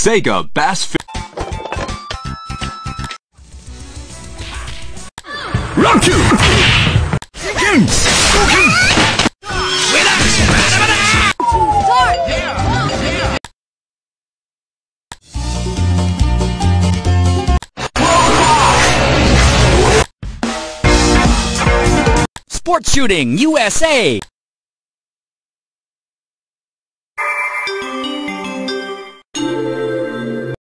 Sega Bass. Rock you! Sports shooting USA.